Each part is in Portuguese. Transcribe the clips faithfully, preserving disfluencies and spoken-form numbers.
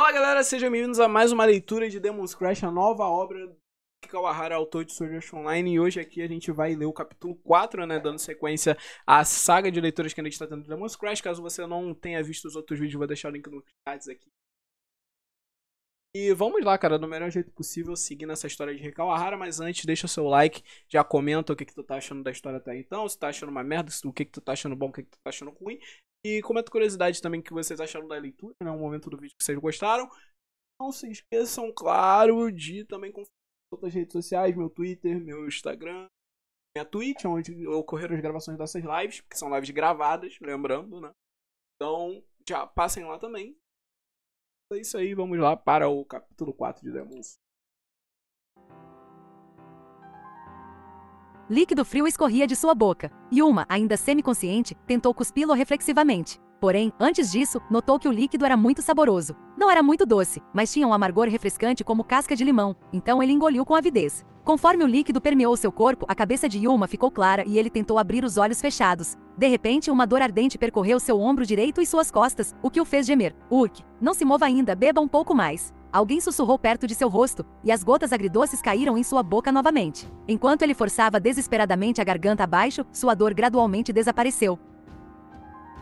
Fala galera, sejam bem-vindos a mais uma leitura de Demon's Crest, a nova obra do Reki Kawahara, autor de Sword Art Online. E hoje aqui a gente vai ler o capítulo quatro, né, dando sequência à saga de leituras que a gente está tendo de Demon's Crest. Caso você não tenha visto os outros vídeos, vou deixar o link nos cards aqui. E vamos lá, cara, do melhor jeito possível, seguindo essa história de Reki Kawahara. Mas antes, deixa seu like, já comenta o que, que tu tá achando da história até então, se tá achando uma merda, o que, que tu tá achando bom, o que, que tu tá achando ruim. E comenta curiosidade também que vocês acharam da leitura, né, um momento do vídeo que vocês gostaram. Não se esqueçam, claro, de também conferir outras redes sociais, meu Twitter, meu Instagram, minha Twitch, onde ocorreram as gravações dessas lives, que são lives gravadas, lembrando, né. Então, já passem lá também. É isso aí, vamos lá para o capítulo quatro de Demon's. Líquido frio escorria de sua boca. Yuma, ainda semiconsciente, tentou cuspi-lo reflexivamente. Porém, antes disso, notou que o líquido era muito saboroso. Não era muito doce, mas tinha um amargor refrescante como casca de limão, então ele engoliu com avidez. Conforme o líquido permeou seu corpo, a cabeça de Yuma ficou clara e ele tentou abrir os olhos fechados. De repente, uma dor ardente percorreu seu ombro direito e suas costas, o que o fez gemer. Urk, não se mova ainda, beba um pouco mais. Alguém sussurrou perto de seu rosto, e as gotas agridoces caíram em sua boca novamente. Enquanto ele forçava desesperadamente a garganta abaixo, sua dor gradualmente desapareceu.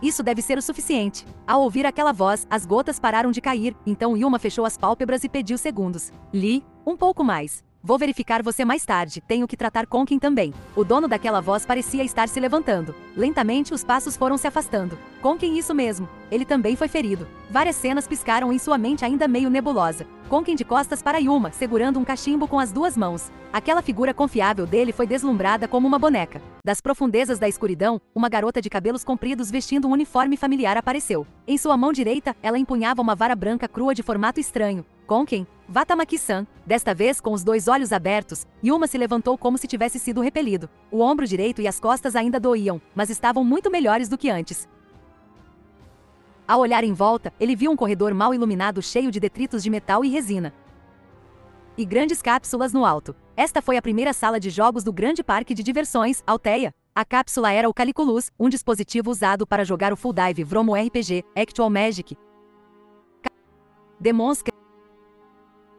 Isso deve ser o suficiente. Ao ouvir aquela voz, as gotas pararam de cair, então Yuma fechou as pálpebras e pediu segundos. Li, um pouco mais. Vou verificar você mais tarde, tenho que tratar Konkin também. O dono daquela voz parecia estar se levantando. Lentamente os passos foram se afastando. Konkin, isso mesmo. Ele também foi ferido. Várias cenas piscaram em sua mente ainda meio nebulosa. Konkin de costas para Yuma, segurando um cachimbo com as duas mãos. Aquela figura confiável dele foi deslumbrada como uma boneca. Das profundezas da escuridão, uma garota de cabelos compridos vestindo um uniforme familiar apareceu. Em sua mão direita, ela empunhava uma vara branca crua de formato estranho. Konkin, Watamaki-san. Desta vez com os dois olhos abertos, Yuma se levantou como se tivesse sido repelido. O ombro direito e as costas ainda doíam, mas estavam muito melhores do que antes. Ao olhar em volta, ele viu um corredor mal iluminado cheio de detritos de metal e resina. E grandes cápsulas no alto. Esta foi a primeira sala de jogos do grande parque de diversões, Alteia. A cápsula era o Caliculus, um dispositivo usado para jogar o Full Dive Vromo R P G, Actual Magic. Demon's Crest.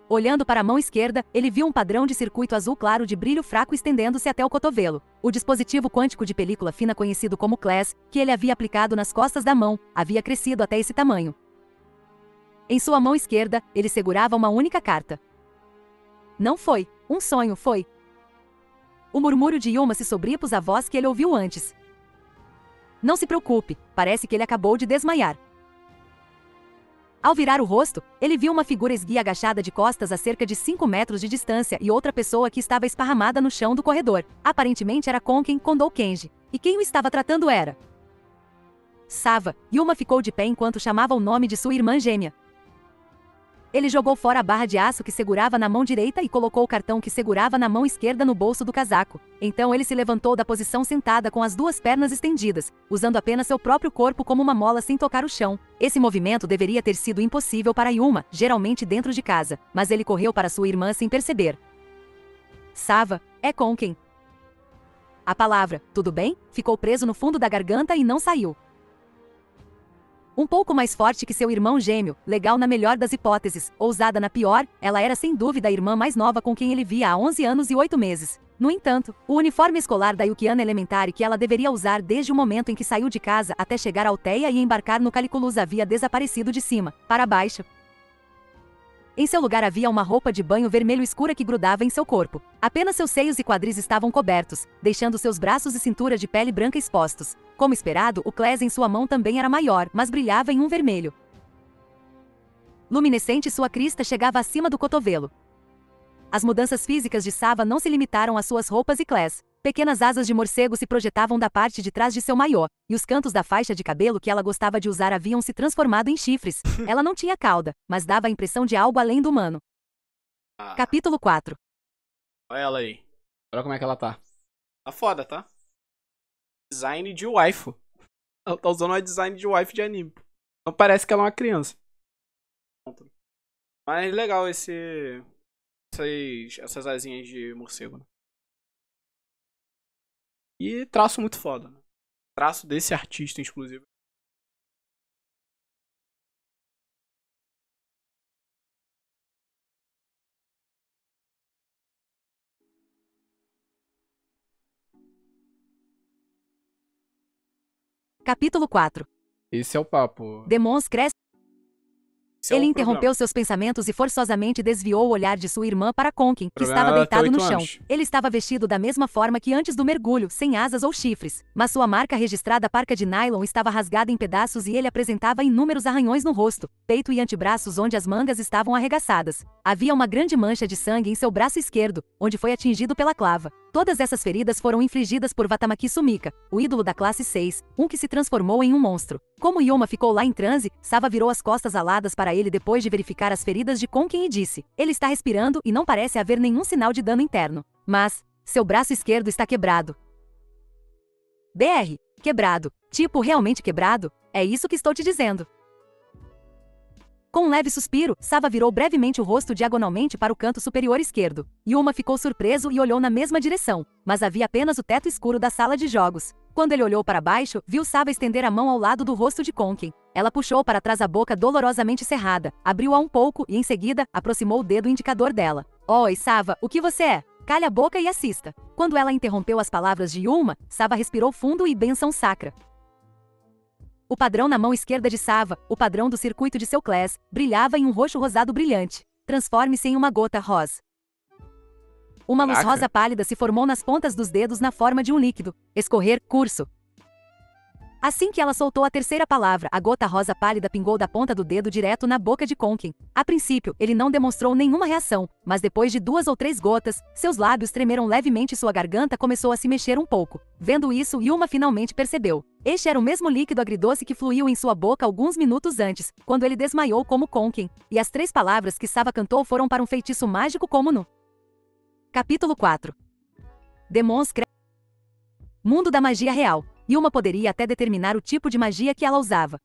Olhando para a mão esquerda, ele viu um padrão de circuito azul claro de brilho fraco estendendo-se até o cotovelo. O dispositivo quântico de película fina conhecido como Claes, que ele havia aplicado nas costas da mão, havia crescido até esse tamanho. Em sua mão esquerda, ele segurava uma única carta. Não foi. Um sonho foi. O murmúrio de Yuma se sobrepôs à voz que ele ouviu antes. Não se preocupe, parece que ele acabou de desmaiar. Ao virar o rosto, ele viu uma figura esguia agachada de costas a cerca de cinco metros de distância e outra pessoa que estava esparramada no chão do corredor. Aparentemente era Konkin, Kondou Kenji. E quem o estava tratando era Sava. Yuma ficou de pé enquanto chamava o nome de sua irmã gêmea. Ele jogou fora a barra de aço que segurava na mão direita e colocou o cartão que segurava na mão esquerda no bolso do casaco. Então ele se levantou da posição sentada com as duas pernas estendidas, usando apenas seu próprio corpo como uma mola sem tocar o chão. Esse movimento deveria ter sido impossível para Yuma, geralmente dentro de casa, mas ele correu para sua irmã sem perceber. Sava, é Konkin. A palavra, tudo bem, ficou preso no fundo da garganta e não saiu. Um pouco mais forte que seu irmão gêmeo, legal na melhor das hipóteses, ousada na pior, ela era sem dúvida a irmã mais nova com quem ele via há onze anos e oito meses. No entanto, o uniforme escolar da Yukiana Elementar que ela deveria usar desde o momento em que saiu de casa até chegar à Alteia e embarcar no Caliculus havia desaparecido de cima para baixo. Em seu lugar havia uma roupa de banho vermelho escura que grudava em seu corpo. Apenas seus seios e quadris estavam cobertos, deixando seus braços e cintura de pele branca expostos. Como esperado, o Claes em sua mão também era maior, mas brilhava em um vermelho luminescente, sua crista chegava acima do cotovelo. As mudanças físicas de Sava não se limitaram às suas roupas e Claes. Pequenas asas de morcego se projetavam da parte de trás de seu maiô, e os cantos da faixa de cabelo que ela gostava de usar haviam se transformado em chifres. Ela não tinha cauda, mas dava a impressão de algo além do humano. Ah. Capítulo quatro. Olha ela aí. Olha como é que ela tá. Tá foda, tá? Design de waifu. Ela tá usando uma design de waifu de anime. Não parece que ela é uma criança. Mas legal esse... Essas, essas asinhas de morcego, né? E traço muito foda, né? Traço desse artista, inclusive. Capítulo quatro. Esse é o papo. Demon's Crest. Esse Ele é interrompeu problema. seus pensamentos e forçosamente desviou o olhar de sua irmã para Konkin, que estava deitado no chão. Anos. Ele estava vestido da mesma forma que antes do mergulho, sem asas ou chifres, mas sua marca registrada parca de nylon estava rasgada em pedaços e ele apresentava inúmeros arranhões no rosto, peito e antebraços onde as mangas estavam arregaçadas. Havia uma grande mancha de sangue em seu braço esquerdo, onde foi atingido pela clava. Todas essas feridas foram infligidas por Watamaki Sumika, o ídolo da classe seis, um que se transformou em um monstro. Como Yoma ficou lá em transe, Sava virou as costas aladas para ele depois de verificar as feridas de Konkin e disse: ele está respirando e não parece haver nenhum sinal de dano interno. Mas, seu braço esquerdo está quebrado. D R. Quebrado. Tipo realmente quebrado? É isso que estou te dizendo. Com um leve suspiro, Sava virou brevemente o rosto diagonalmente para o canto superior esquerdo. Yuma ficou surpreso e olhou na mesma direção, mas havia apenas o teto escuro da sala de jogos. Quando ele olhou para baixo, viu Sava estender a mão ao lado do rosto de Konkin. Ela puxou para trás a boca dolorosamente cerrada, abriu-a um pouco e, em seguida, aproximou o dedo indicador dela. Oi, Sava, o que você é? Cale a boca e assista. Quando ela interrompeu as palavras de Yuma, Sava respirou fundo e benção sacra. O padrão na mão esquerda de Sava, o padrão do circuito de seu Claes, brilhava em um roxo rosado brilhante. Transforme-se em uma gota rosa. Uma luz Caraca. rosa pálida se formou nas pontas dos dedos na forma de um líquido. Escorrer, curso. Assim que ela soltou a terceira palavra, a gota rosa pálida pingou da ponta do dedo direto na boca de Konkin. A princípio, ele não demonstrou nenhuma reação, mas depois de duas ou três gotas, seus lábios tremeram levemente e sua garganta começou a se mexer um pouco. Vendo isso, Yuma finalmente percebeu. Este era o mesmo líquido agridoce que fluiu em sua boca alguns minutos antes, quando ele desmaiou como Konkin. E as três palavras que Sava cantou foram para um feitiço mágico como no... Capítulo quatro. Demon's Crest. Mundo da magia real. Yuma poderia até determinar o tipo de magia que ela usava.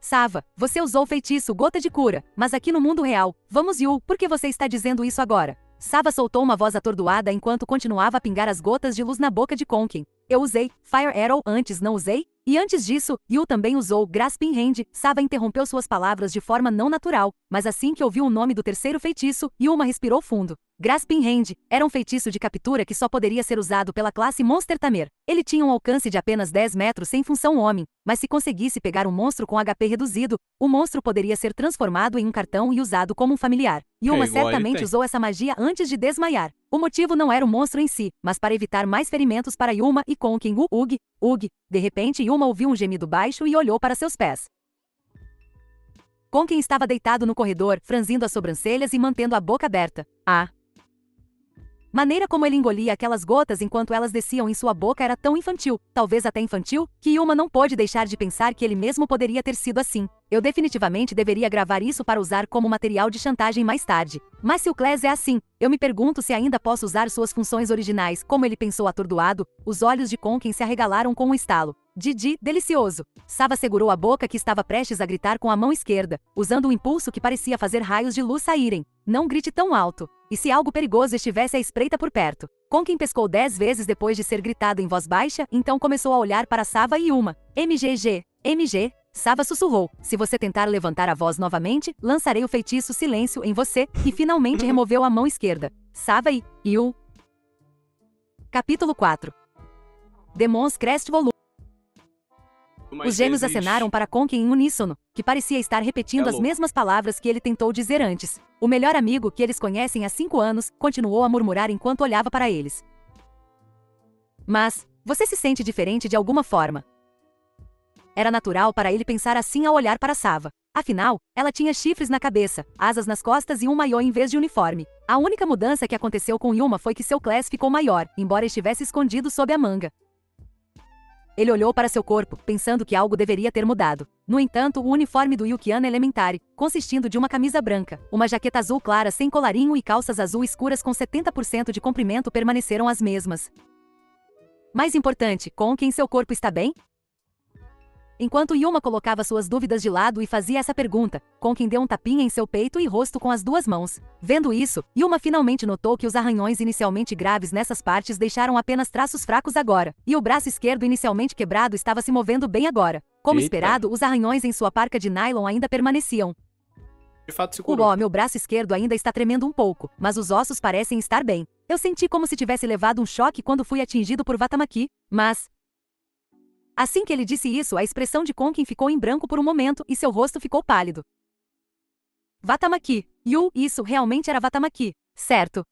Sava, você usou o feitiço Gota de Cura, mas aqui no mundo real. Vamos Yu, por que você está dizendo isso agora? Sava soltou uma voz atordoada enquanto continuava a pingar as gotas de luz na boca de Konkin. Eu usei Fire Arrow antes, não usei? E antes disso, Yu também usou Grasping Hand. Sava interrompeu suas palavras de forma não natural, mas assim que ouviu o nome do terceiro feitiço, Yuma respirou fundo. Grasping Hand era um feitiço de captura que só poderia ser usado pela classe Monster Tamer. Ele tinha um alcance de apenas dez metros sem função homem, mas se conseguisse pegar um monstro com H P reduzido, o monstro poderia ser transformado em um cartão e usado como um familiar. Yuma certamente usou essa magia antes de desmaiar. O motivo não era o monstro em si, mas para evitar mais ferimentos para Yuma e Konkin. Ug, Ug. De repente Yuma ouviu um gemido baixo e olhou para seus pés. Konkin estava deitado no corredor, franzindo as sobrancelhas e mantendo a boca aberta. Ah... maneira como ele engolia aquelas gotas enquanto elas desciam em sua boca era tão infantil, talvez até infantil, que Yuma não pôde deixar de pensar que ele mesmo poderia ter sido assim. Eu definitivamente deveria gravar isso para usar como material de chantagem mais tarde. Mas se o Claes é assim, eu me pergunto se ainda posso usar suas funções originais. Como ele pensou atordoado, os olhos de Konkin se arregalaram com um estalo. Didi, delicioso. Sava segurou a boca que estava prestes a gritar com a mão esquerda, usando um impulso que parecia fazer raios de luz saírem. Não grite tão alto. E se algo perigoso estivesse à espreita por perto? Konkin pescou dez vezes depois de ser gritado em voz baixa, então começou a olhar para Sava e Yuma. M G G. M G. Sava sussurrou. Se você tentar levantar a voz novamente, lançarei o feitiço silêncio em você. E finalmente removeu a mão esquerda. Sava e... Yu. Capítulo quatro. Demon's Crest Volume. Os gêmeos acenaram para Konkin em uníssono, que parecia estar repetindo é as mesmas palavras que ele tentou dizer antes. O melhor amigo que eles conhecem há cinco anos continuou a murmurar enquanto olhava para eles. Mas, você se sente diferente de alguma forma? Era natural para ele pensar assim ao olhar para Sava. Afinal, ela tinha chifres na cabeça, asas nas costas e um maiô em vez de uniforme. A única mudança que aconteceu com Yuma foi que seu Claes ficou maior, embora estivesse escondido sob a manga. Ele olhou para seu corpo, pensando que algo deveria ter mudado. No entanto, o uniforme do Yukiana Elementar, consistindo de uma camisa branca, uma jaqueta azul clara sem colarinho e calças azul escuras com setenta por cento de comprimento permaneceram as mesmas. Mais importante, com quem seu corpo está bem? Enquanto Yuma colocava suas dúvidas de lado e fazia essa pergunta, Konkin deu um tapinha em seu peito e rosto com as duas mãos. Vendo isso, Yuma finalmente notou que os arranhões inicialmente graves nessas partes deixaram apenas traços fracos agora, e o braço esquerdo inicialmente quebrado estava se movendo bem agora. Como Eita. esperado, os arranhões em sua parca de nylon ainda permaneciam. De fato, segurou. Uó, meu braço esquerdo ainda está tremendo um pouco, mas os ossos parecem estar bem. Eu senti como se tivesse levado um choque quando fui atingido por Watamaki, mas... Assim que ele disse isso, a expressão de Konkin ficou em branco por um momento e seu rosto ficou pálido. Watamaki. Yu, isso realmente era Watamaki, certo?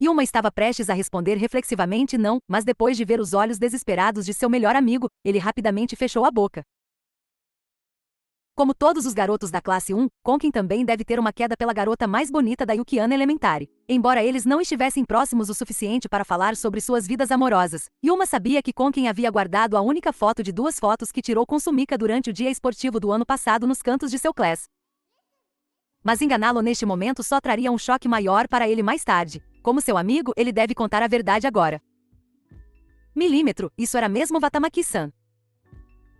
Yuma estava prestes a responder reflexivamente não, mas depois de ver os olhos desesperados de seu melhor amigo, ele rapidamente fechou a boca. Como todos os garotos da classe um, Konkin também deve ter uma queda pela garota mais bonita da Yukiana Elementar. Embora eles não estivessem próximos o suficiente para falar sobre suas vidas amorosas, Yuma sabia que Konkin havia guardado a única foto de duas fotos que tirou com Sumika durante o dia esportivo do ano passado nos cantos de seu Claes. Mas enganá-lo neste momento só traria um choque maior para ele mais tarde. Como seu amigo, ele deve contar a verdade agora. Milímetro, isso era mesmo Watamaki-san.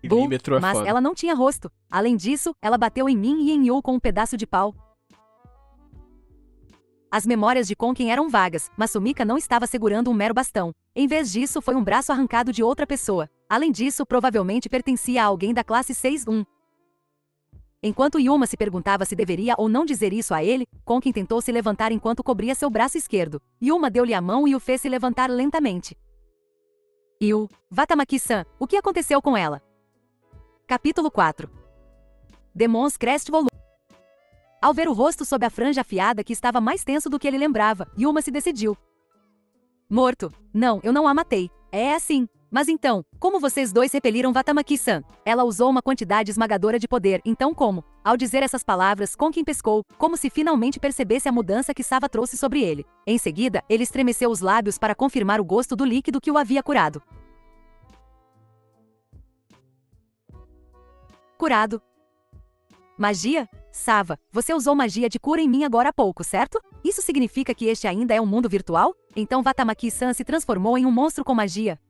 Bom, é mas foda. Ela não tinha rosto. Além disso, ela bateu em mim e em Yu com um pedaço de pau. As memórias de Konkin eram vagas, mas Sumika não estava segurando um mero bastão. Em vez disso, foi um braço arrancado de outra pessoa. Além disso, provavelmente pertencia a alguém da classe seis um. Enquanto Yuma se perguntava se deveria ou não dizer isso a ele, Konkin tentou se levantar enquanto cobria seu braço esquerdo. Yuma deu-lhe a mão e o fez se levantar lentamente. Yu, Watamaki-san, o que aconteceu com ela? Capítulo quatro. Demon's Crest Volume. Ao ver o rosto sob a franja afiada que estava mais tenso do que ele lembrava, Yuma se decidiu. Morto. Não, eu não a matei. É assim. Mas então, como vocês dois repeliram Watamaki-san? Ela usou uma quantidade esmagadora de poder, então como? Ao dizer essas palavras, Konkin pescou, como se finalmente percebesse a mudança que Sava trouxe sobre ele. Em seguida, ele estremeceu os lábios para confirmar o gosto do líquido que o havia curado. Curado. Magia? Sava, você usou magia de cura em mim agora há pouco, certo? Isso significa que este ainda é um mundo virtual? Então Watamaki-san se transformou em um monstro com magia?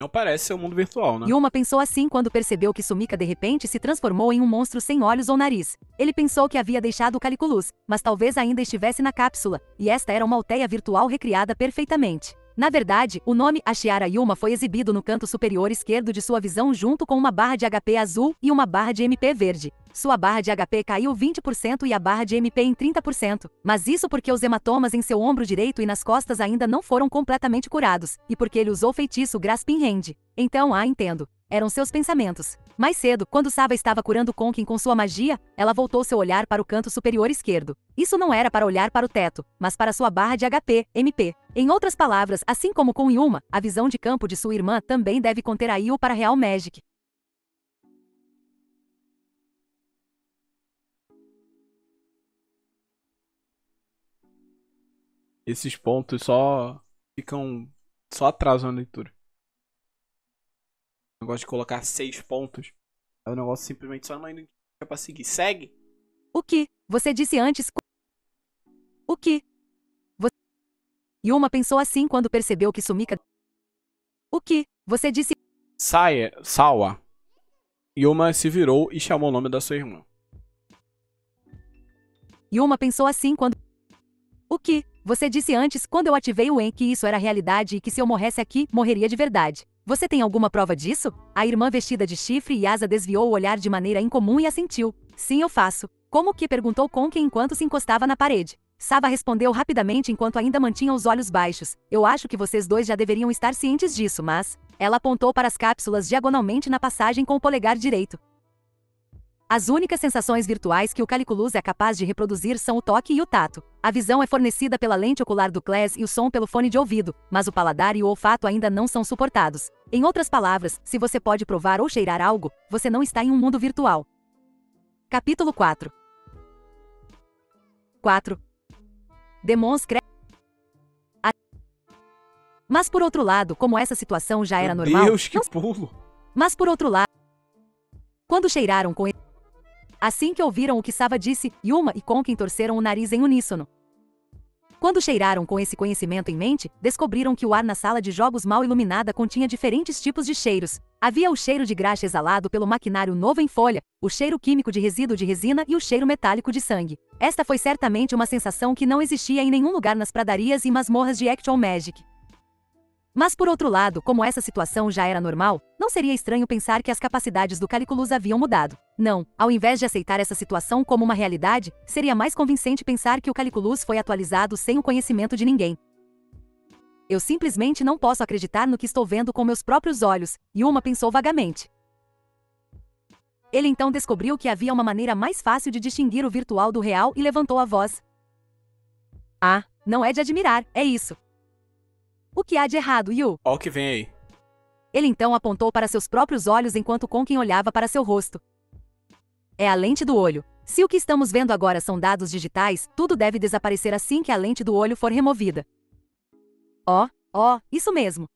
Não parece ser um mundo virtual, né? Yuma pensou assim quando percebeu que Sumika de repente se transformou em um monstro sem olhos ou nariz. Ele pensou que havia deixado o Caliculus, mas talvez ainda estivesse na cápsula, e esta era uma Alteia virtual recriada perfeitamente. Na verdade, o nome Ashiara Yuma foi exibido no canto superior esquerdo de sua visão junto com uma barra de H P azul e uma barra de M P verde. Sua barra de H P caiu vinte por cento e a barra de M P em trinta por cento, mas isso porque os hematomas em seu ombro direito e nas costas ainda não foram completamente curados, e porque ele usou o feitiço Grasping Hand. Então, ah, entendo. Eram seus pensamentos. Mais cedo, quando Sava estava curando Konkin com sua magia, ela voltou seu olhar para o canto superior esquerdo. Isso não era para olhar para o teto, mas para sua barra de H P, M P. Em outras palavras, assim como com Yuma, a visão de campo de sua irmã também deve conter a Yu para Real Magic. Esses pontos só ficam... só atrasam a leitura. O negócio de colocar seis pontos é um negócio simplesmente só não é pra seguir. Segue! O que? Você disse antes... O que? Você... Yuma pensou assim quando percebeu que Sumika... O que? Você disse... Saia... Sawa. Yuma se virou e chamou o nome da sua irmã. Yuma pensou assim quando... O que? Você disse antes quando eu ativei o En que isso era realidade e que se eu morresse aqui, morreria de verdade. Você tem alguma prova disso? A irmã vestida de chifre e asa desviou o olhar de maneira incomum e assentiu. Sim, eu faço. Como que? Perguntou Konkin enquanto se encostava na parede. Sava respondeu rapidamente enquanto ainda mantinha os olhos baixos. Eu acho que vocês dois já deveriam estar cientes disso, mas... Ela apontou para as cápsulas diagonalmente na passagem com o polegar direito. As únicas sensações virtuais que o Caliculus é capaz de reproduzir são o toque e o tato. A visão é fornecida pela lente ocular do Claes e o som pelo fone de ouvido, mas o paladar e o olfato ainda não são suportados. Em outras palavras, se você pode provar ou cheirar algo, você não está em um mundo virtual. Capítulo quatro. quatro. Demon's Crest. A... Mas por outro lado, como essa situação já era normal... Meu Deus, que pulo! Mas por outro lado... Quando cheiraram com ele... Assim que ouviram o que Sava disse, Yuma e Konkin torceram o nariz em uníssono. Quando cheiraram com esse conhecimento em mente, descobriram que o ar na sala de jogos mal iluminada continha diferentes tipos de cheiros. Havia o cheiro de graxa exalado pelo maquinário novo em folha, o cheiro químico de resíduo de resina e o cheiro metálico de sangue. Esta foi certamente uma sensação que não existia em nenhum lugar nas pradarias e masmorras de Actual Magic. Mas por outro lado, como essa situação já era normal, não seria estranho pensar que as capacidades do Caliculus haviam mudado. Não, ao invés de aceitar essa situação como uma realidade, seria mais convincente pensar que o Caliculus foi atualizado sem o conhecimento de ninguém. Eu simplesmente não posso acreditar no que estou vendo com meus próprios olhos, Yuma pensou vagamente. Ele então descobriu que havia uma maneira mais fácil de distinguir o virtual do real e levantou a voz. Ah, não é de admirar, é isso. O que há de errado, Yu? Ó o que vem aí. Ele então apontou para seus próprios olhos enquanto Konken olhava para seu rosto. É a lente do olho. Se o que estamos vendo agora são dados digitais, tudo deve desaparecer assim que a lente do olho for removida. Ó, ó, isso mesmo.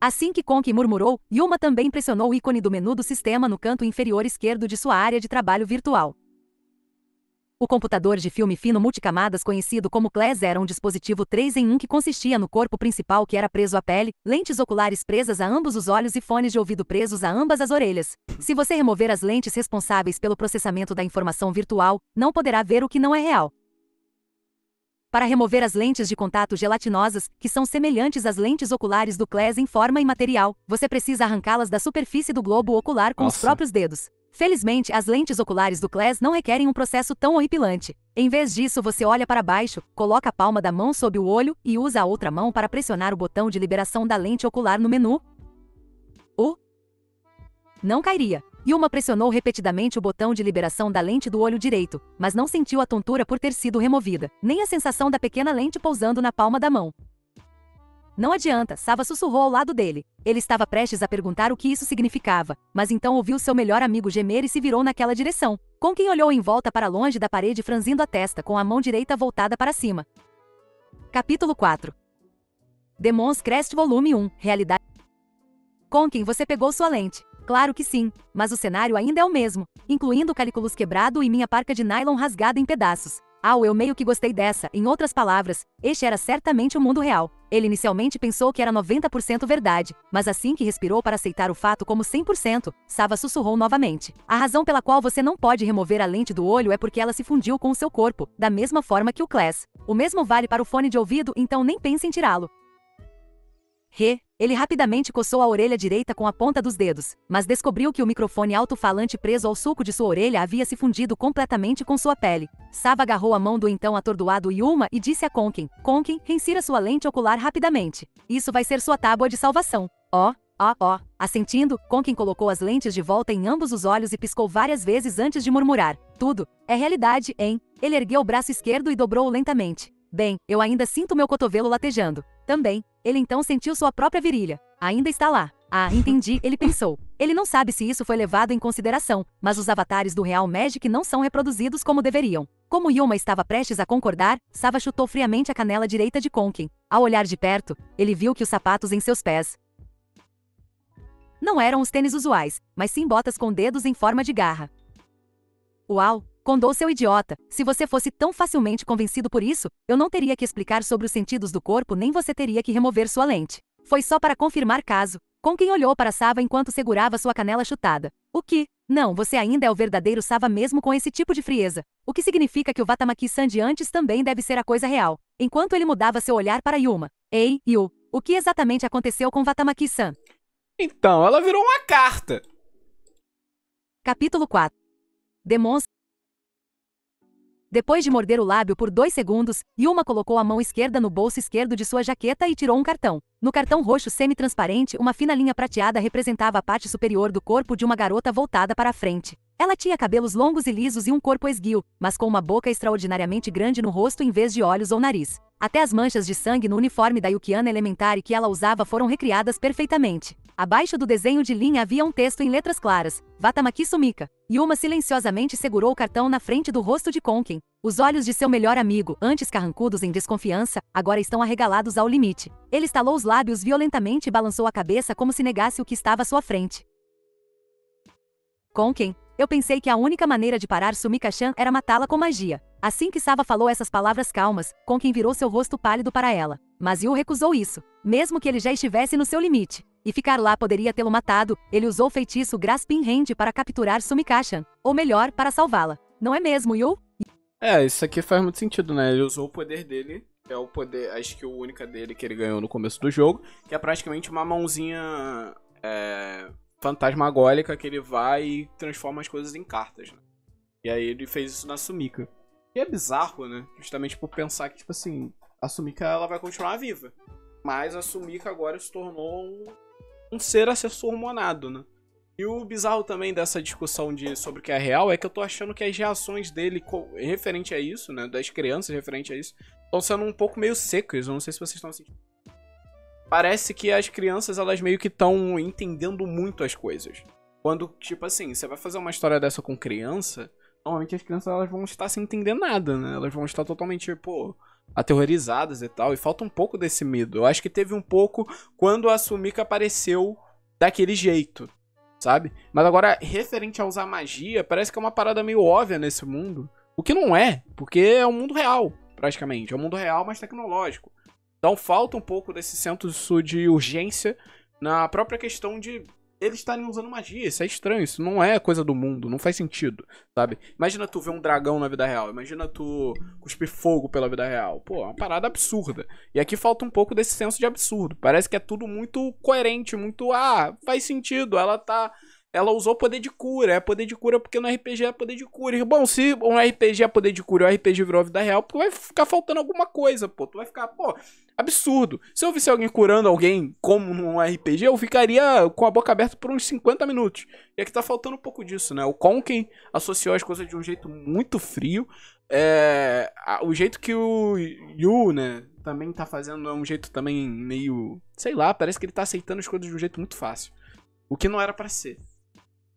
Assim que Konken murmurou, Yuma também pressionou o ícone do menu do sistema no canto inferior esquerdo de sua área de trabalho virtual. O computador de filme fino multicamadas conhecido como Claes era um dispositivo três em um que consistia no corpo principal que era preso à pele, lentes oculares presas a ambos os olhos e fones de ouvido presos a ambas as orelhas. Se você remover as lentes responsáveis pelo processamento da informação virtual, não poderá ver o que não é real. Para remover as lentes de contato gelatinosas, que são semelhantes às lentes oculares do Claes em forma imaterial, você precisa arrancá-las da superfície do globo ocular com Nossa. os próprios dedos. Felizmente, as lentes oculares do Claes não requerem um processo tão horripilante. Em vez disso, você olha para baixo, coloca a palma da mão sob o olho e usa a outra mão para pressionar o botão de liberação da lente ocular no menu. O? Não cairia. Yuma pressionou repetidamente o botão de liberação da lente do olho direito, mas não sentiu a tontura por ter sido removida, nem a sensação da pequena lente pousando na palma da mão. Não adianta, Sava sussurrou ao lado dele. Ele estava prestes a perguntar o que isso significava, mas então ouviu seu melhor amigo gemer e se virou naquela direção. Konken olhou em volta para longe da parede franzindo a testa com a mão direita voltada para cima. Capítulo quatro Demon's Crest Volume um, Realidade. Konken, você pegou sua lente. Claro que sim, mas o cenário ainda é o mesmo, incluindo o Caliculus quebrado e minha parca de nylon rasgada em pedaços. Ah, eu meio que gostei dessa, em outras palavras, este era certamente o mundo real. Ele inicialmente pensou que era noventa por cento verdade, mas assim que respirou para aceitar o fato como cem por cento, Sava sussurrou novamente. A razão pela qual você não pode remover a lente do olho é porque ela se fundiu com o seu corpo, da mesma forma que o Claes. O mesmo vale para o fone de ouvido, então nem pense em tirá-lo. Re, ele rapidamente coçou a orelha direita com a ponta dos dedos, mas descobriu que o microfone alto-falante preso ao sulco de sua orelha havia se fundido completamente com sua pele. Sava agarrou a mão do então atordoado Yuma e disse a Konken, Konken, reinsira sua lente ocular rapidamente. Isso vai ser sua tábua de salvação. Ó, ó, ó. Assentindo, Konken colocou as lentes de volta em ambos os olhos e piscou várias vezes antes de murmurar. Tudo é realidade, hein? Ele ergueu o braço esquerdo e dobrou-o lentamente. Bem, eu ainda sinto meu cotovelo latejando. Também, ele então sentiu sua própria virilha. Ainda está lá. Ah, entendi, ele pensou. Ele não sabe se isso foi levado em consideração, mas os avatares do Real Magic não são reproduzidos como deveriam. Como Yuma estava prestes a concordar, Sava chutou friamente a canela direita de Konken. Ao olhar de perto, ele viu que os sapatos em seus pés não eram os tênis usuais, mas sim botas com dedos em forma de garra. Uau! Kondou, seu idiota, se você fosse tão facilmente convencido por isso, eu não teria que explicar sobre os sentidos do corpo nem você teria que remover sua lente. Foi só para confirmar caso. Konken olhou para Sava enquanto segurava sua canela chutada. O que? Não, você ainda é o verdadeiro Sava mesmo com esse tipo de frieza. O que significa que o Watamaki-san de antes também deve ser a coisa real. Enquanto ele mudava seu olhar para Yuma. Ei, Yu, o que exatamente aconteceu com Watamaki-san? Então, ela virou uma carta. Capítulo quatro Demonstra. Depois de morder o lábio por dois segundos, Yuma colocou a mão esquerda no bolso esquerdo de sua jaqueta e tirou um cartão. No cartão roxo semi-transparente, uma fina linha prateada representava a parte superior do corpo de uma garota voltada para a frente. Ela tinha cabelos longos e lisos e um corpo esguio, mas com uma boca extraordinariamente grande no rosto em vez de olhos ou nariz. Até as manchas de sangue no uniforme da Yukiana Elementar que ela usava foram recriadas perfeitamente. Abaixo do desenho de linha havia um texto em letras claras. Watamaki Sumika. Yuma silenciosamente segurou o cartão na frente do rosto de Konken. Os olhos de seu melhor amigo, antes carrancudos em desconfiança, agora estão arregalados ao limite. Ele estalou os lábios violentamente e balançou a cabeça como se negasse o que estava à sua frente. Konken, eu pensei que a única maneira de parar Sumika-chan era matá-la com magia. Assim que Sava falou essas palavras calmas, Konken virou seu rosto pálido para ela. Mas Yu recusou isso, mesmo que ele já estivesse no seu limite. E ficar lá poderia tê-lo matado, ele usou o feitiço Grasping Hand para capturar Sumika-chan, ou melhor, para salvá-la. Não é mesmo, Yu? É, isso aqui faz muito sentido, né? Ele usou o poder dele, é o poder, a skill única dele que ele ganhou no começo do jogo, que é praticamente uma mãozinha é, fantasmagórica que ele vai e transforma as coisas em cartas, né? E aí ele fez isso na Sumika. E é bizarro, né? Justamente por pensar que, tipo assim, a Sumika ela vai continuar viva. Mas a Sumika agora se tornou um, um ser a ser hormonado, né? E o bizarro também dessa discussão de sobre o que é real é que eu tô achando que as reações dele referente a isso, né? Das crianças referente a isso, estão sendo um pouco meio secas. Eu não sei se vocês estão sentindo. Parece que as crianças, elas meio que estão entendendo muito as coisas. Quando, tipo assim, você vai fazer uma história dessa com criança, normalmente as crianças elas vão estar sem entender nada, né? Elas vão estar totalmente, pô, aterrorizadas e tal. E falta um pouco desse medo. Eu acho que teve um pouco quando a Sumika apareceu daquele jeito, sabe? Mas agora, referente a usar magia, parece que é uma parada meio óbvia nesse mundo. O que não é, porque é um mundo real, praticamente. É um mundo real, mas tecnológico. Então falta um pouco desse senso de urgência na própria questão de eles estarem usando magia. Isso é estranho, isso não é coisa do mundo, não faz sentido, sabe? Imagina tu ver um dragão na vida real, imagina tu cuspir fogo pela vida real. Pô, é uma parada absurda. E aqui falta um pouco desse senso de absurdo. Parece que é tudo muito coerente, muito... Ah, faz sentido, ela tá... Ela usou poder de cura, é poder de cura porque no R P G é poder de cura. Bom, se um R P G é poder de cura e o R P G virou a vida real, tu vai ficar faltando alguma coisa, pô. Tu vai ficar, pô, absurdo. Se eu visse alguém curando alguém como num R P G, eu ficaria com a boca aberta por uns cinquenta minutos. E aqui tá faltando um pouco disso, né? O Konken associou as coisas de um jeito muito frio. É... O jeito que o Yu, né, também tá fazendo é um jeito também meio... Sei lá, parece que ele tá aceitando as coisas de um jeito muito fácil. O que não era pra ser.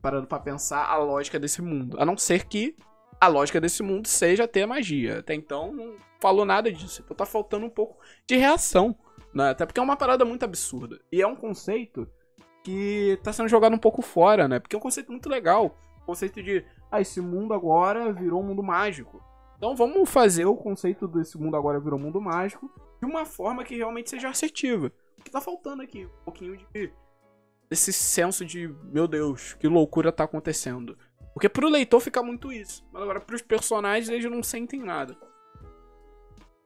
Parando pra pensar a lógica desse mundo. A não ser que a lógica desse mundo seja ter magia. Até então não falou nada disso. Então tá faltando um pouco de reação, né? Até porque é uma parada muito absurda. E é um conceito que tá sendo jogado um pouco fora, né? Porque é um conceito muito legal. O conceito de, ah, esse mundo agora virou um mundo mágico. Então vamos fazer o conceito desse mundo agora virou um mundo mágico de uma forma que realmente seja assertiva. O que tá faltando aqui? Um pouquinho de... Esse senso de, meu Deus, que loucura tá acontecendo. Porque pro leitor fica muito isso. Mas agora pros personagens eles não sentem nada.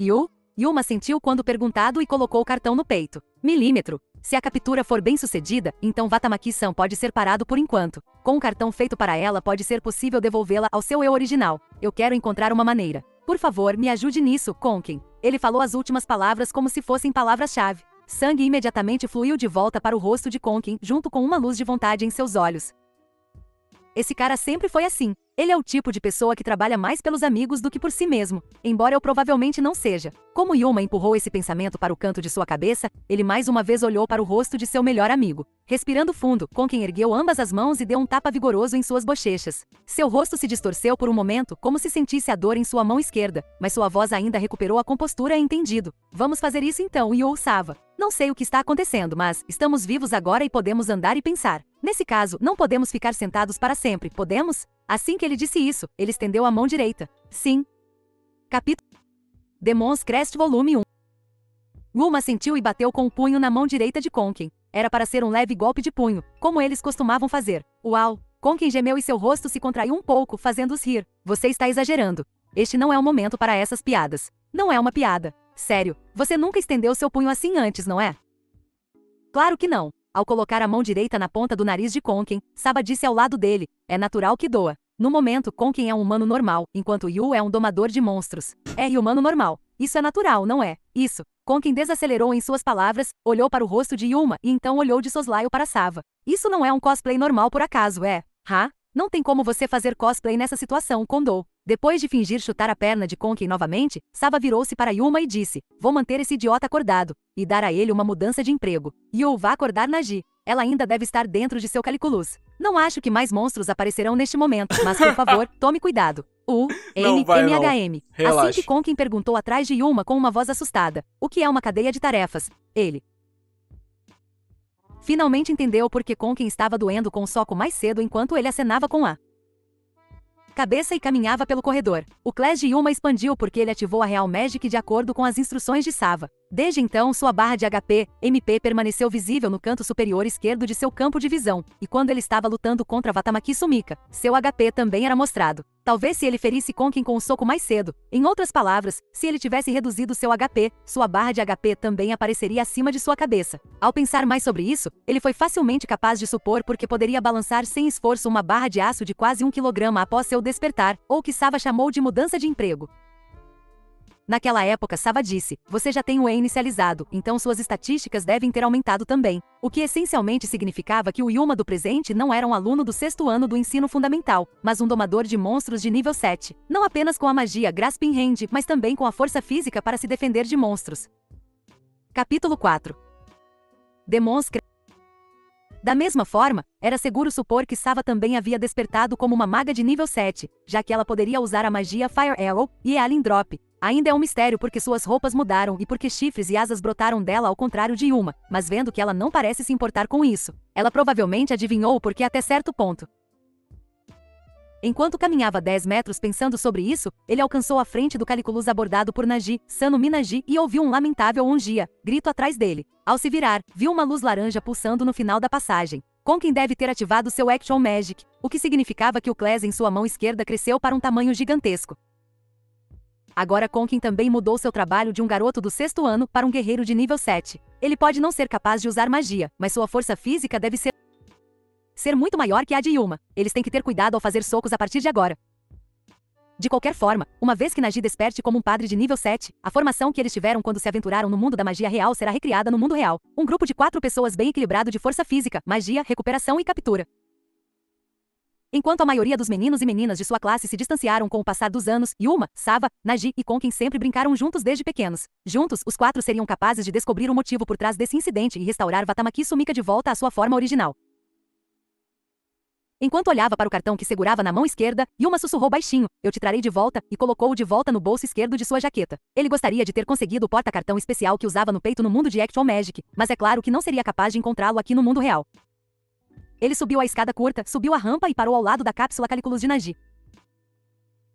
Yu, Yuma sentiu quando perguntado e colocou o cartão no peito. Milímetro. Se a captura for bem sucedida, então Watamaki-san pode ser parado por enquanto. Com o cartão feito para ela pode ser possível devolvê-la ao seu eu original. Eu quero encontrar uma maneira. Por favor, me ajude nisso, Konken. Ele falou as últimas palavras como se fossem palavras-chave. Sangue imediatamente fluiu de volta para o rosto de Konken, junto com uma luz de vontade em seus olhos. Esse cara sempre foi assim. Ele é o tipo de pessoa que trabalha mais pelos amigos do que por si mesmo, embora eu provavelmente não seja. Como Yuma empurrou esse pensamento para o canto de sua cabeça, ele mais uma vez olhou para o rosto de seu melhor amigo. Respirando fundo, Konken ergueu ambas as mãos e deu um tapa vigoroso em suas bochechas. Seu rosto se distorceu por um momento, como se sentisse a dor em sua mão esquerda, mas sua voz ainda recuperou a compostura e entendido. Vamos fazer isso então, Yu Sava. Não sei o que está acontecendo, mas estamos vivos agora e podemos andar e pensar. Nesse caso, não podemos ficar sentados para sempre, podemos? Assim que ele disse isso, ele estendeu a mão direita. Sim. Capítulo Demon's Crest Volume um. Yuma sentiu e bateu com o punho na mão direita de Konken. Era para ser um leve golpe de punho, como eles costumavam fazer. Uau! Konken gemeu e seu rosto se contraiu um pouco, fazendo-os rir. Você está exagerando. Este não é o momento para essas piadas. Não é uma piada. Sério, você nunca estendeu seu punho assim antes, não é? Claro que não. Ao colocar a mão direita na ponta do nariz de Konken, Saba disse ao lado dele, é natural que doa. No momento, Konken é um humano normal, enquanto Yu é um domador de monstros. É humano normal. Isso é natural, não é? Isso. Konken desacelerou em suas palavras, olhou para o rosto de Yuma e então olhou de soslaio para Saba. Isso não é um cosplay normal por acaso, é? Hã? Não tem como você fazer cosplay nessa situação, Kondou. Depois de fingir chutar a perna de Konken novamente, Saba virou-se para Yuma e disse, vou manter esse idiota acordado, e dar a ele uma mudança de emprego. Yu vai acordar Nagi. Ela ainda deve estar dentro de seu Caliculus. Não acho que mais monstros aparecerão neste momento, mas por favor, tome cuidado. U, N, M, H, M. Assim que Konken perguntou atrás de Yuma com uma voz assustada, o que é uma cadeia de tarefas? Ele finalmente entendeu por que Konken estava doendo com o soco mais cedo enquanto ele acenava com a cabeça e caminhava pelo corredor. O Claes de Yuma expandiu porque ele ativou a Real Magic de acordo com as instruções de Sava. Desde então, sua barra de H P, M P permaneceu visível no canto superior esquerdo de seu campo de visão, e quando ele estava lutando contra Watamaki Sumika, seu H P também era mostrado. Talvez se ele ferisse Konken com um soco mais cedo, em outras palavras, se ele tivesse reduzido seu H P, sua barra de H P também apareceria acima de sua cabeça. Ao pensar mais sobre isso, ele foi facilmente capaz de supor porque poderia balançar sem esforço uma barra de aço de quase um quilograma após seu despertar, ou que Sava chamou de mudança de emprego. Naquela época Sava disse, você já tem o E inicializado, então suas estatísticas devem ter aumentado também. O que essencialmente significava que o Yuma do presente não era um aluno do sexto ano do ensino fundamental, mas um domador de monstros de nível sete. Não apenas com a magia Grasping Hand, mas também com a força física para se defender de monstros. Capítulo quatro. Demon's Crest. Da mesma forma, era seguro supor que Sava também havia despertado como uma maga de nível sete, já que ela poderia usar a magia Fire Arrow e Healing Drop. Ainda é um mistério porque suas roupas mudaram e porque chifres e asas brotaram dela ao contrário de Yuma, mas vendo que ela não parece se importar com isso, ela provavelmente adivinhou o porquê até certo ponto. Enquanto caminhava dez metros pensando sobre isso, ele alcançou a frente do Caliculus abordado por Nagi, Sano Minagi, e ouviu um lamentável ongia, grito atrás dele. Ao se virar, viu uma luz laranja pulsando no final da passagem. Konken deve ter ativado seu Actual Magic, o que significava que o Claes em sua mão esquerda cresceu para um tamanho gigantesco. Agora Konken também mudou seu trabalho de um garoto do sexto ano para um guerreiro de nível sete. Ele pode não ser capaz de usar magia, mas sua força física deve ser... ser muito maior que a de Yuma. Eles têm que ter cuidado ao fazer socos a partir de agora. De qualquer forma, uma vez que Nagi desperte como um padre de nível sete, a formação que eles tiveram quando se aventuraram no mundo da magia real será recriada no mundo real. Um grupo de quatro pessoas bem equilibrado de força física, magia, recuperação e captura. Enquanto a maioria dos meninos e meninas de sua classe se distanciaram com o passar dos anos, Yuma, Sava, Nagi e Konken sempre brincaram juntos desde pequenos. Juntos, os quatro seriam capazes de descobrir o motivo por trás desse incidente e restaurar Watamaki Sumika de volta à sua forma original. Enquanto olhava para o cartão que segurava na mão esquerda, Yuma sussurrou baixinho, eu te trarei de volta, e colocou-o de volta no bolso esquerdo de sua jaqueta. Ele gostaria de ter conseguido o porta-cartão especial que usava no peito no mundo de Actual Magic, mas é claro que não seria capaz de encontrá-lo aqui no mundo real. Ele subiu a escada curta, subiu a rampa e parou ao lado da cápsula Caliculus de Nagi.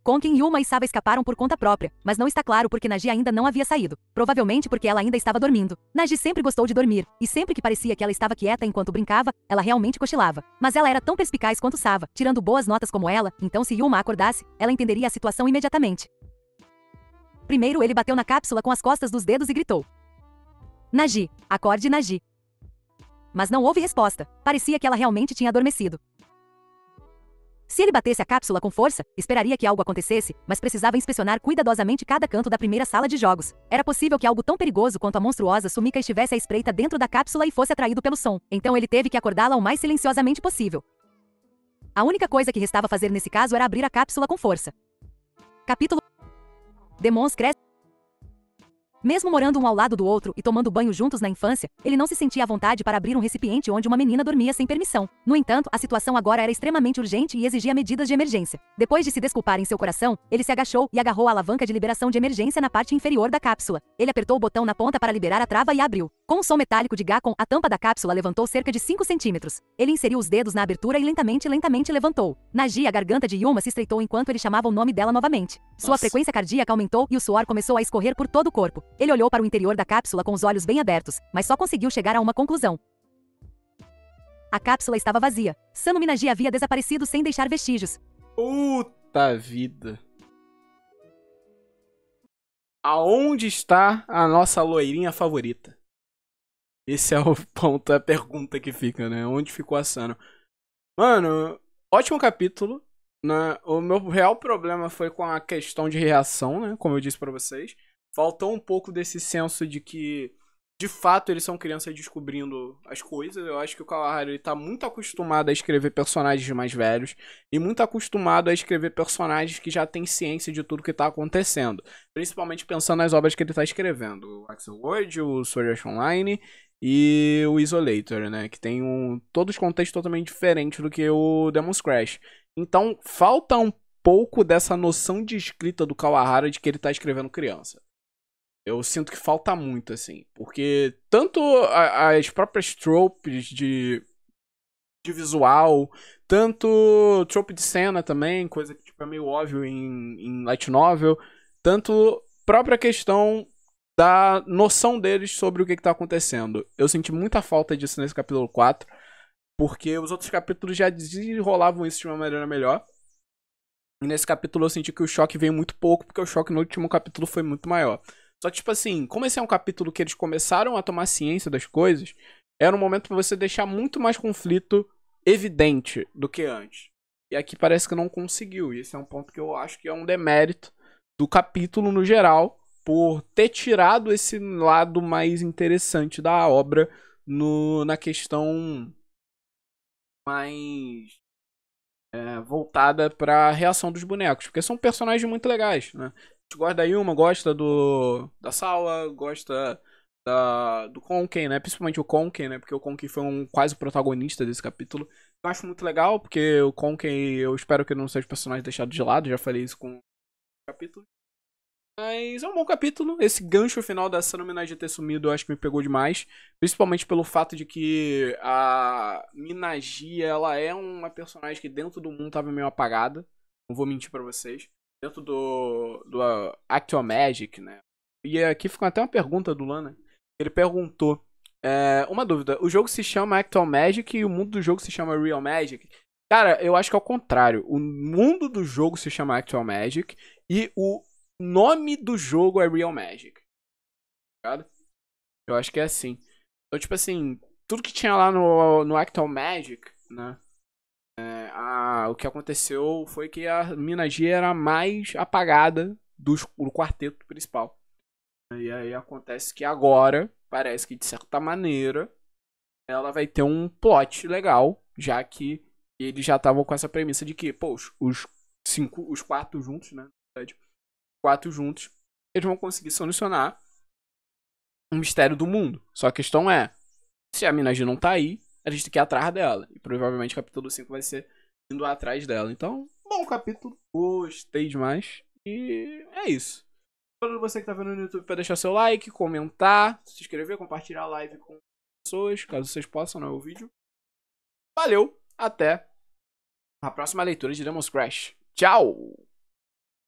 Konken, Yuma e Sava escaparam por conta própria, mas não está claro porque Nagi ainda não havia saído. Provavelmente porque ela ainda estava dormindo. Nagi sempre gostou de dormir, e sempre que parecia que ela estava quieta enquanto brincava, ela realmente cochilava. Mas ela era tão perspicaz quanto Sava, tirando boas notas como ela, então se Yuma acordasse, ela entenderia a situação imediatamente. Primeiro ele bateu na cápsula com as costas dos dedos e gritou. Nagi, acorde Nagi. Mas não houve resposta, parecia que ela realmente tinha adormecido. Se ele batesse a cápsula com força, esperaria que algo acontecesse, mas precisava inspecionar cuidadosamente cada canto da primeira sala de jogos. Era possível que algo tão perigoso quanto a monstruosa Sumika estivesse à espreita dentro da cápsula e fosse atraído pelo som, então ele teve que acordá-la o mais silenciosamente possível. A única coisa que restava fazer nesse caso era abrir a cápsula com força. Capítulo Demon's Crest. Mesmo morando um ao lado do outro e tomando banho juntos na infância, ele não se sentia à vontade para abrir um recipiente onde uma menina dormia sem permissão. No entanto, a situação agora era extremamente urgente e exigia medidas de emergência. Depois de se desculpar em seu coração, ele se agachou e agarrou a alavanca de liberação de emergência na parte inferior da cápsula. Ele apertou o botão na ponta para liberar a trava e abriu. Com um som metálico de gacon, a tampa da cápsula levantou cerca de cinco centímetros. Ele inseriu os dedos na abertura e lentamente, lentamente levantou. Nagi, a garganta de Yuma se estreitou enquanto ele chamava o nome dela novamente. Sua Nossa. frequência cardíaca aumentou e o suor começou a escorrer por todo o corpo. Ele olhou para o interior da cápsula com os olhos bem abertos, mas só conseguiu chegar a uma conclusão. A cápsula estava vazia. Sano Minagi havia desaparecido sem deixar vestígios. Puta vida. Aonde está a nossa loirinha favorita? Esse é o ponto, a pergunta que fica, né? Onde ficou a Sano? Mano, ótimo capítulo. Né? O meu real problema foi com a questão de reação, né? Como eu disse pra vocês. Faltou um pouco desse senso de que, de fato, eles são crianças descobrindo as coisas. Eu acho que o Kawahara, ele tá muito acostumado a escrever personagens mais velhos. E muito acostumado a escrever personagens que já têm ciência de tudo que tá acontecendo. Principalmente pensando nas obras que ele tá escrevendo. O Accel World, o Sword Art Online e o Isolator, né? Que tem um, todos contextos totalmente diferentes do que o Demon's Crest. Então, falta um pouco dessa noção de escrita do Kawahara de que ele tá escrevendo criança. Eu sinto que falta muito, assim, porque tanto a, as próprias tropes de, de visual, tanto trope de cena também, coisa que tipo, é meio óbvio em, em light novel, tanto própria questão da noção deles sobre o que está acontecendo. Eu senti muita falta disso nesse capítulo quatro, porque os outros capítulos já desenrolavam isso de uma maneira melhor. E nesse capítulo eu senti que o choque veio muito pouco, porque o choque no último capítulo foi muito maior. Só que, tipo assim, como esse é um capítulo que eles começaram a tomar ciência das coisas, era um momento pra você deixar muito mais conflito evidente do que antes. E aqui parece que não conseguiu. E esse é um ponto que eu acho que é um demérito do capítulo no geral, por ter tirado esse lado mais interessante da obra no, na questão mais é, voltada para a reação dos bonecos, porque são personagens muito legais, né? A gente gosta da Yuma, gosta do, da Sawa, gosta da, do Konken, né? Principalmente o Konken, né? Porque o Konken foi um quase protagonista desse capítulo. Eu acho muito legal, porque o Konken, eu espero que não seja personagem deixado de lado, já falei isso com o capítulo. Mas é um bom capítulo. Esse gancho final da Sano Minagi ter sumido, eu acho que me pegou demais. Principalmente pelo fato de que a Minagi, ela é uma personagem que dentro do mundo tava meio apagada. Não vou mentir pra vocês. Dentro do, do uh, Actual Magic, né? E aqui ficou até uma pergunta do Lana. Ele perguntou, é, uma dúvida, o jogo se chama Actual Magic e o mundo do jogo se chama Real Magic? Cara, eu acho que é o contrário. O mundo do jogo se chama Actual Magic e o nome do jogo é Real Magic. Eu acho que é assim. Então, tipo assim, tudo que tinha lá no, no Actual Magic, né? É, a, o que aconteceu foi que a Minagi era a mais apagada do, do quarteto principal. E aí acontece que agora, parece que de certa maneira, ela vai ter um plot legal, já que eles já estavam com essa premissa de que, pô, os, cinco, os quatro juntos, né? Os quatro juntos, eles vão conseguir solucionar o mistério do mundo. Só a questão é, se a Minagi não tá aí, a gente tem que ir atrás dela. E provavelmente o capítulo cinco vai ser indo atrás dela. Então, bom capítulo. Gostei demais. E é isso. Para você que tá vendo no YouTube, para deixar seu like, comentar, se inscrever, compartilhar a live com pessoas, caso vocês possam, né, o vídeo. Valeu, até a próxima leitura de Demon's Crest. Tchau!